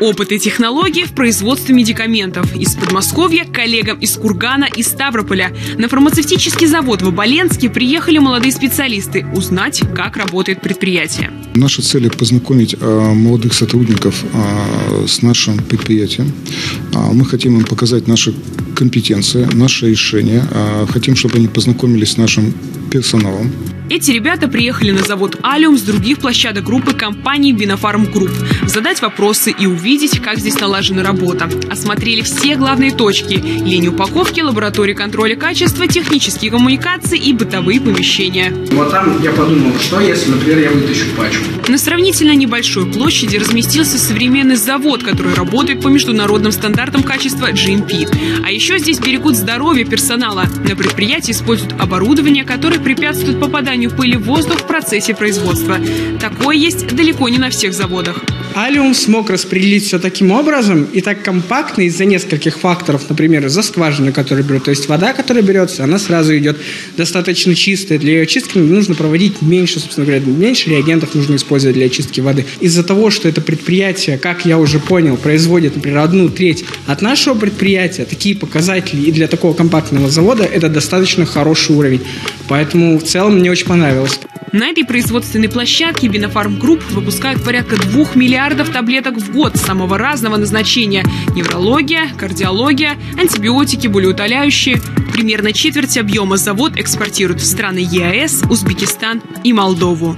Опыт и технологии в производстве медикаментов. Из Подмосковья к коллегам из Кургана и Ставрополя. На фармацевтический завод в Оболенске приехали молодые специалисты узнать, как работает предприятие. Наша цель – познакомить молодых сотрудников с нашим предприятием. Мы хотим им показать наши компетенции, наши решения. Хотим, чтобы они познакомились с нашим персоналом. Эти ребята приехали на завод «Алиум» с других площадок группы компании «Биннофарм Групп» задать вопросы и увидеть, как здесь налажена работа. Осмотрели все главные точки – линию упаковки, лаборатории контроля качества, технические коммуникации и бытовые помещения. Вот там я подумал, что если, например, я вытащу пачку. На сравнительно небольшой площади разместился современный завод, который работает по международным стандартам качества GMP. А еще здесь берегут здоровье персонала. На предприятии используют оборудование, которое препятствует попаданию пыли в воздух в процессе производства. Такое есть далеко не на всех заводах. «Алиум» смог распределить все таким образом и так компактно из-за нескольких факторов, например, из-за скважины, которую берут, то есть вода, которая берется, она сразу идет достаточно чистая. Для ее очистки нужно проводить меньше, собственно говоря, меньше реагентов нужно использовать для очистки воды. Из-за того, что это предприятие, как я уже понял, производит, например, 1/3 от нашего предприятия, такие показатели и для такого компактного завода это достаточно хороший уровень. Поэтому в целом мне очень понравилось. На этой производственной площадке «Биннофарм Групп» выпускают порядка 2 миллиардов таблеток в год самого разного назначения – неврология, кардиология, антибиотики, болеутоляющие. Примерно четверть объема завод экспортирует в страны ЕАЭС, Узбекистан и Молдову.